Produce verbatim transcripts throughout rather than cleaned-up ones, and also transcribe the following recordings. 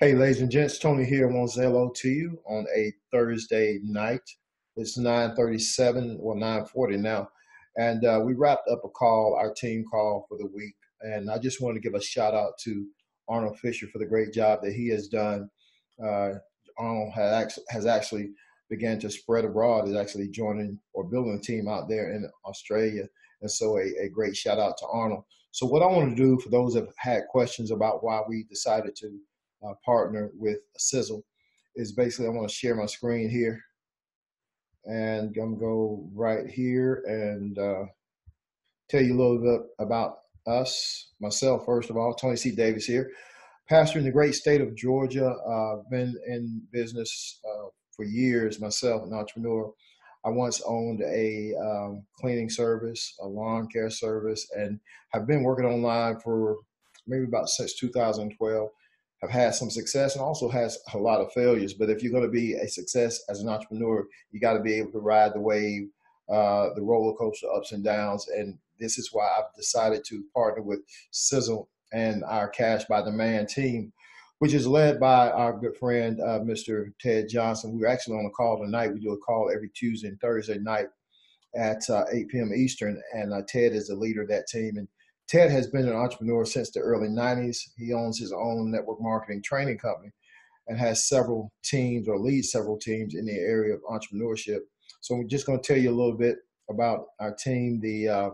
Hey, ladies and gents, Tony here. I want to say hello to you on a Thursday night. It's nine thirty-seven, well, nine forty now. And uh, we wrapped up a call, our team call for the week. And I just want to give a shout out to Arnold Fisher for the great job that he has done. Uh, Arnold has actually began to spread abroad, is actually joining or building a team out there in Australia. And so a, a great shout out to Arnold. So what I want to do for those that have had questions about why we decided to uh, partner with Sisel is basically I want to share my screen here. And I'm going to go right here and uh, tell you a little bit about us, myself, first of all. Tony C. Davis here. Pastor in the great state of Georgia. Uh, been in business uh, for years myself, an entrepreneur. I once owned a um, cleaning service, a lawn care service, and have been working online for maybe about since two thousand twelve. I've had some success and also has a lot of failures. But if you're going to be a success as an entrepreneur, you got to be able to ride the wave, uh, the roller coaster ups and downs. And this is why I've decided to partner with Sisel and our Cash by Demand team, which is led by our good friend, uh, Mister Ted Johnson. We were actually on a call tonight. We do a call every Tuesday and Thursday night at uh, eight p m Eastern. And uh, Ted is the leader of that team. And Ted has been an entrepreneur since the early nineties. He owns his own network marketing training company and has several teams or leads several teams in the area of entrepreneurship. So I'm just going to tell you a little bit about our team. The uh,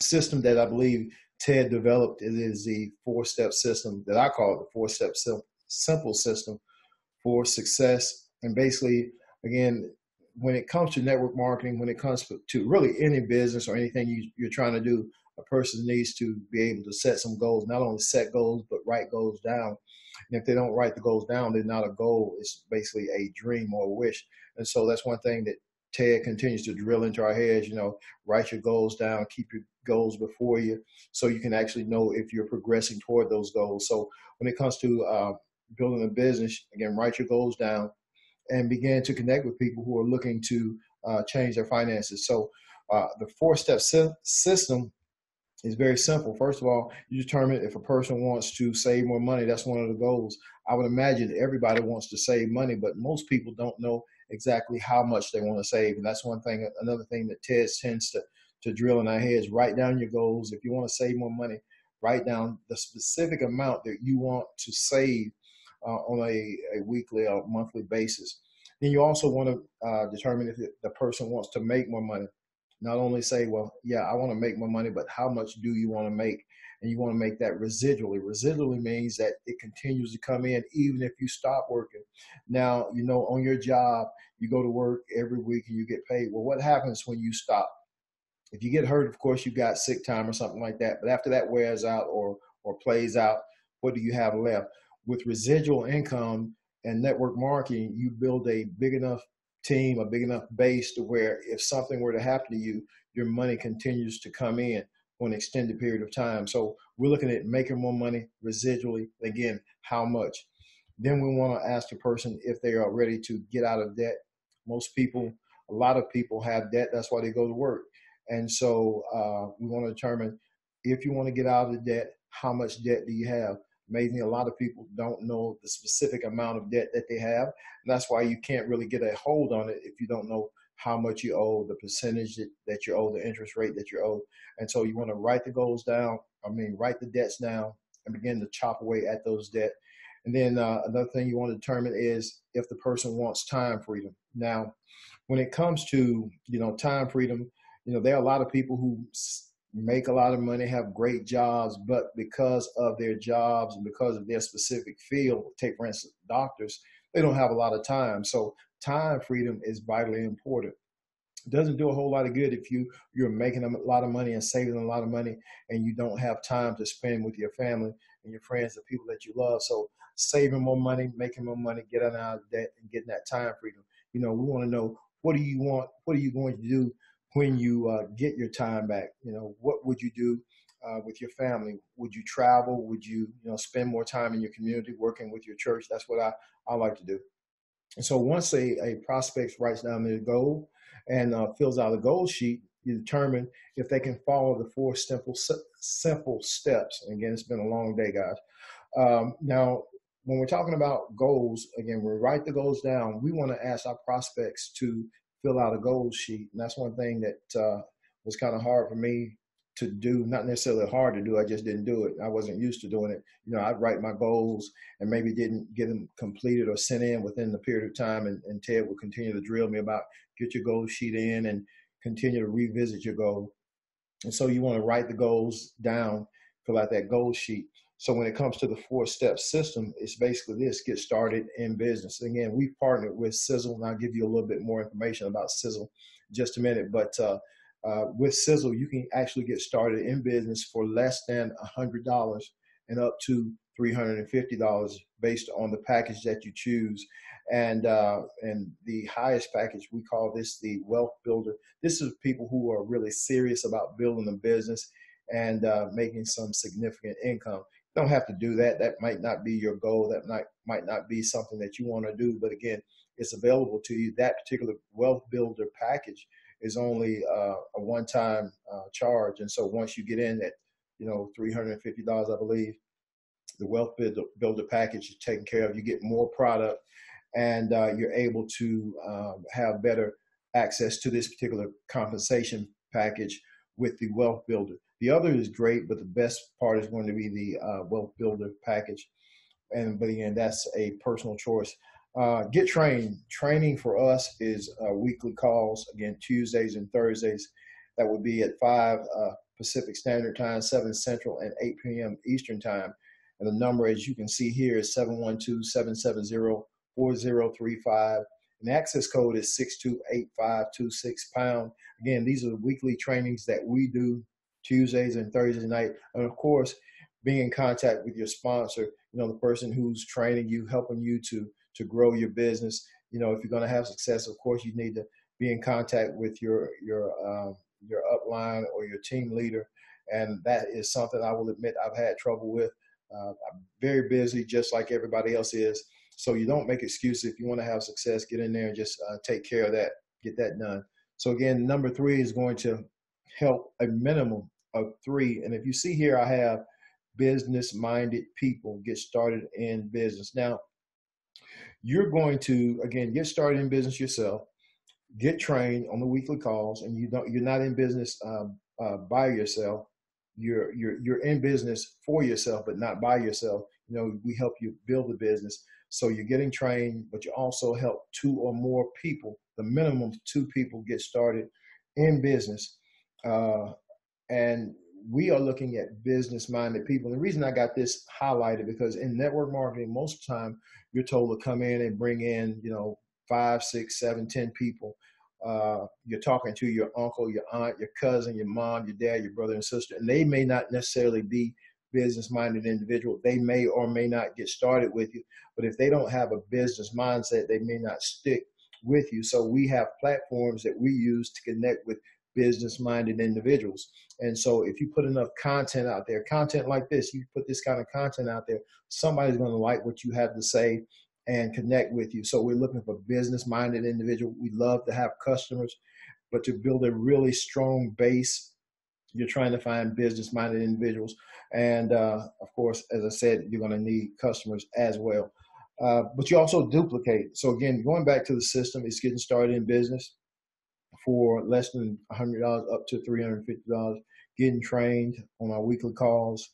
system that I believe Ted developed is the four-step system that I call the four-step simple system for success. And basically, again, when it comes to network marketing, when it comes to really any business or anything you, you're trying to do, a person needs to be able to set some goals, not only set goals, but write goals down. And if they don't write the goals down, they're not a goal. It's basically a dream or a wish. And so that's one thing that Ted continues to drill into our heads, you know, write your goals down, keep your goals before you so you can actually know if you're progressing toward those goals. So when it comes to uh, building a business, again, write your goals down and begin to connect with people who are looking to uh, change their finances. So uh, the four-step sy system It's very simple. First of all, you determine if a person wants to save more money. That's one of the goals. I would imagine everybody wants to save money, but most people don't know exactly how much they want to save. And that's one thing. Another thing that Ted tends to, to drill in our heads, write down your goals. If you want to save more money, write down the specific amount that you want to save uh, on a, a weekly or monthly basis. Then you also want to uh, determine if the person wants to make more money. Not only say, well, yeah, I want to make more money, but how much do you want to make? And you want to make that residually. Residually means that it continues to come in even if you stop working. Now, you know, on your job, you go to work every week and you get paid. Well, what happens when you stop? If you get hurt, of course, you got sick time or something like that. But after that wears out or, or plays out, what do you have left? With residual income and network marketing, you build a big enough team, a big enough base to where if something were to happen to you, your money continues to come in for an extended period of time. So we're looking at making more money residually. Again, how much? Then we want to ask the person if they are ready to get out of debt. Most people, a lot of people have debt. That's why they go to work. And so uh, we want to determine if you want to get out of the debt, how much debt do you have? Amazingly, a lot of people don't know the specific amount of debt that they have. And that's why you can't really get a hold on it if you don't know how much you owe, the percentage that, that you owe, the interest rate that you owe. And so you want to write the goals down, I mean, write the debts down and begin to chop away at those debts. And then uh, another thing you want to determine is if the person wants time freedom. Now, when it comes to, you know, time freedom, you know, there are a lot of people who make a lot of money, have great jobs, but because of their jobs and because of their specific field, take for instance doctors, they don't have a lot of time. So time freedom is vitally important. It doesn't do a whole lot of good if you, you're making a lot of money and saving a lot of money and you don't have time to spend with your family and your friends, the people that you love. So saving more money, making more money, getting out of debt and getting that time freedom. You know, we want to know, what do you want? What are you going to do when you uh, get your time back? You know, what would you do uh, with your family? Would you travel? Would you, you know, spend more time in your community working with your church? That's what I, I like to do. And so once a, a prospect writes down their goal and uh, fills out a goal sheet, you determine if they can follow the four simple, simple steps. And again, it's been a long day, guys. Um, now, when we're talking about goals, again, we write the goals down. We want to ask our prospects to fill out a goal sheet. And that's one thing that uh, was kind of hard for me to do, not necessarily hard to do. I just didn't do it. I wasn't used to doing it. You know, I'd write my goals and maybe didn't get them completed or sent in within the period of time. And, and Ted would continue to drill me about get your goal sheet in and continue to revisit your goal. And so you want to write the goals down, fill out that goal sheet. So when it comes to the four-step system, it's basically this: get started in business. Again, we've partnered with Sisel, and I'll give you a little bit more information about Sisel in just a minute. But uh, uh, with Sisel, you can actually get started in business for less than one hundred dollars and up to three hundred fifty dollars based on the package that you choose. And, uh, and the highest package, we call this the Wealth Builder. This is people who are really serious about building a business and uh, making some significant income. Don't have to do that. That might not be your goal. That might, might not be something that you want to do. But again, it's available to you. That particular Wealth Builder package is only uh, a one-time uh, charge. And so once you get in at, you know, three hundred fifty dollars, I believe, the Wealth Builder, builder package is taken care of. You get more product, and uh, you're able to um, have better access to this particular compensation package with the Wealth Builder. The other is great, but the best part is going to be the uh, Wealth Builder package. And but again, that's a personal choice. Uh, get trained. Training for us is uh, weekly calls, again, Tuesdays and Thursdays. That would be at five uh, Pacific Standard Time, seven Central, and eight p m Eastern Time. And the number, as you can see here, is seven one two, seven seven zero, four zero three five. And access code is six two eight five two six pound. Again, these are the weekly trainings that we do Tuesdays and Thursday night. And of course, being in contact with your sponsor, you know, the person who's training you, helping you to, to grow your business. You know, if you're going to have success, of course, you need to be in contact with your, your, um, your upline or your team leader. And that is something I will admit I've had trouble with. Uh, I'm very busy, just like everybody else is. So you don't make excuses. If you want to have success, get in there and just uh, take care of that, get that done. So again, number three is going to help a minimum of three. And if you see here, I have business-minded people get started in business. Now, you're going to, again, get started in business yourself, get trained on the weekly calls, and you don't, you're not in business um, uh, by yourself. You're, you're, you're in business for yourself, but not by yourself. You know, we help you build the business. So you're getting trained, but you also help two or more people, the minimum two people, get started in business. Uh, and we are looking at business-minded people. The reason I got this highlighted, because in network marketing, most of the time you're told to come in and bring in, you know, five, six, seven, ten people. Uh, you're talking to your uncle, your aunt, your cousin, your mom, your dad, your brother and sister, and they may not necessarily be business-minded individual. They may or may not get started with you, but if they don't have a business mindset, they may not stick with you. So we have platforms that we use to connect with business-minded individuals. And so if you put enough content out there, content like this, you put this kind of content out there, somebody's going to like what you have to say and connect with you. So we're looking for business-minded individuals. We love to have customers, but to build a really strong base, you're trying to find business-minded individuals. And uh, of course, as I said, you're going to need customers as well. Uh, but you also duplicate. So again, going back to the system, it's getting started in business for less than one hundred dollars up to three hundred fifty dollars, getting trained on our weekly calls,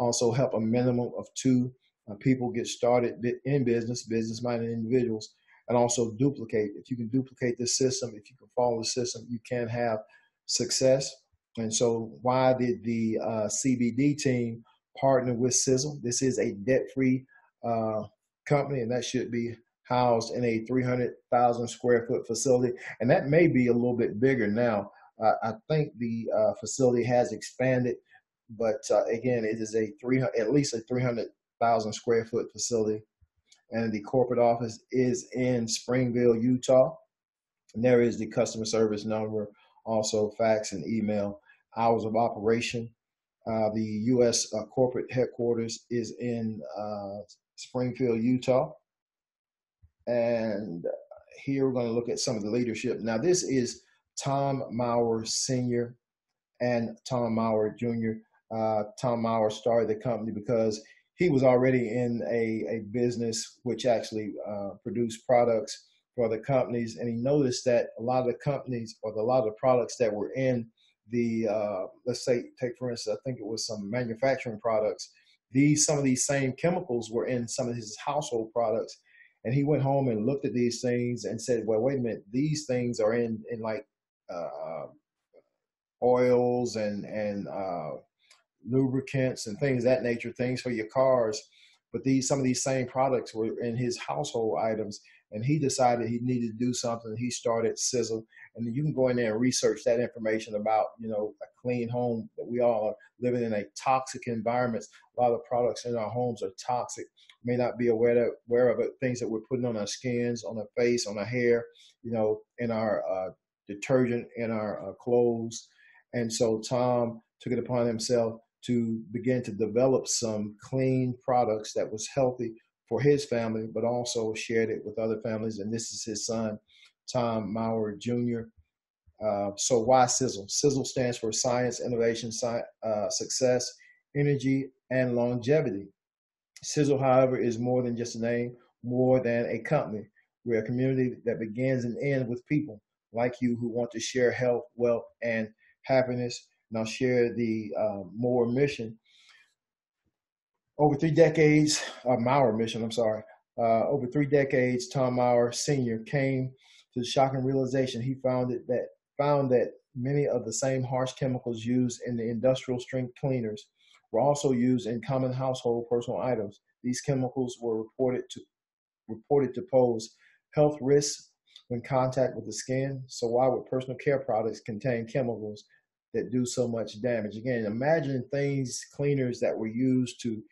also help a minimum of two uh, people get started in business, business-minded individuals, and also duplicate. If you can duplicate the system, if you can follow the system, you can have success. And so why did the uh, C B D team partner with Sisel? This is a debt-free uh, company, and that should be housed in a three hundred thousand square foot facility. And that may be a little bit bigger now. Uh, I think the uh, facility has expanded, but uh, again, it is a three hundred, at least a three hundred thousand square foot facility. And the corporate office is in Springville, Utah. And there is the customer service number, also fax and email, hours of operation. Uh, the U S Uh, corporate headquarters is in uh, Springfield, Utah. And here we're going to look at some of the leadership. Now, this is Tom Maurer Senior and Tom Maurer Junior Uh, Tom Maurer started the company because he was already in a, a business which actually uh, produced products for the companies. And he noticed that a lot of the companies or the, a lot of the products that were in the, uh, let's say, take for instance, I think it was some manufacturing products. These, some of these same chemicals were in some of his household products. And he went home and looked at these things and said, well, wait a minute, these things are in, in like uh, oils and, and uh, lubricants and things of that nature, things for your cars. But these, some of these same products were in his household items. And he decided he needed to do something. He started Sisel. And you can go in there and research that information about, you know, a clean home, that we all are living in a toxic environment. A lot of products in our homes are toxic. May not be aware of, aware of it. Things that we're putting on our skins, on our face, on our hair, you know, in our uh, detergent, in our uh, clothes. And so Tom took it upon himself to begin to develop some clean products that was healthy for his family, but also shared it with other families. And this is his son, Tom Maurer, Junior Uh, so why Sisel? Sisel stands for science, innovation, sci uh, success, energy, and longevity. Sisel, however, is more than just a name, more than a company. We're a community that begins and ends with people like you who want to share health, wealth, and happiness. And I'll share the uh, Maurer mission. Over three decades, uh, Maurer mission, I'm sorry. Uh, over three decades, Tom Maurer Senior came to the shocking realization he found it that found that many of the same harsh chemicals used in the industrial strength cleaners were also used in common household personal items. These chemicals were reported to reported to pose health risks when contact with the skin. So why would personal care products contain chemicals that do so much damage? Again, imagine things, cleaners that were used to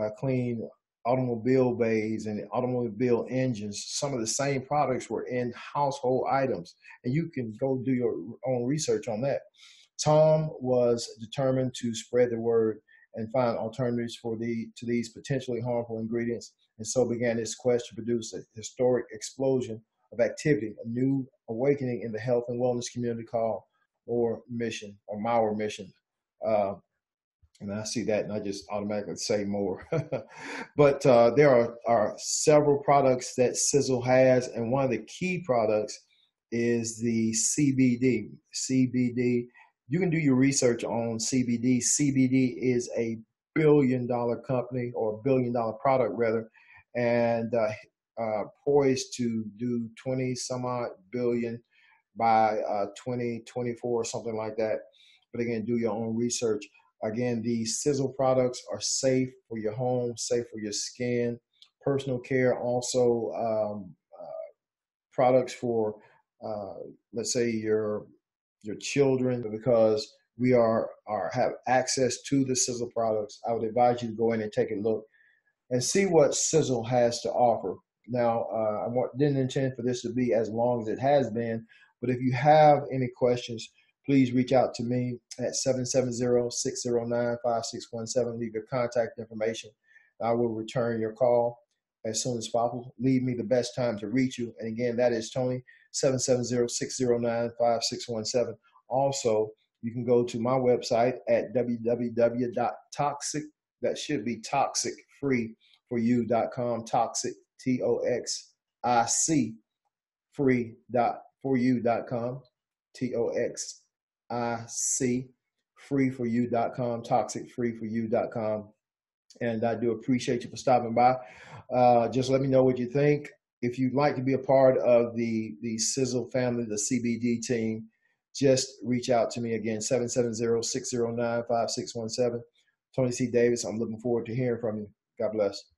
uh, clean automobile bays and automobile engines. Some of the same products were in household items, and you can go do your own research on that. Tom was determined to spread the word and find alternatives for the to these potentially harmful ingredients, and so began his quest to produce a historic explosion of activity, a new awakening in the health and wellness community called Maurer Mission or Maurer Mission. Uh, And I see that and I just automatically say more. But uh, there are, are several products that Sisel has. And one of the key products is the C B D. C B D, you can do your research on C B D. C B D is a billion dollar company or a billion dollar product rather, and uh, uh, poised to do twenty some odd billion by uh, twenty twenty-four or something like that. But again, do your own research. Again, these Sisel products are safe for your home, safe for your skin, personal care, also um, uh, products for, uh, let's say, your your children, because we are, are have access to the Sisel products. I would advise you to go in and take a look and see what Sisel has to offer. Now, uh, I want, didn't intend for this to be as long as it has been, but if you have any questions, please reach out to me at seven seven zero, six zero nine, five six one seven. Leave your contact information. I will return your call as soon as possible. Leave me the best time to reach you. And again, that is Tony, seven seven zero, six zero nine, five six one seven. Also, you can go to my website at w w w dot toxic, that should be toxic free four u dot com, toxic, T O X I C, free dot four u dot com, T O X I C. I see free for you dot com, toxic free for you dot com. And I do appreciate you for stopping by. Uh, just let me know what you think. If you'd like to be a part of the, the Sisel family, the C B D team, just reach out to me again, seven seven zero, six zero nine, five six one seven. Tony C. Davis, I'm looking forward to hearing from you. God bless.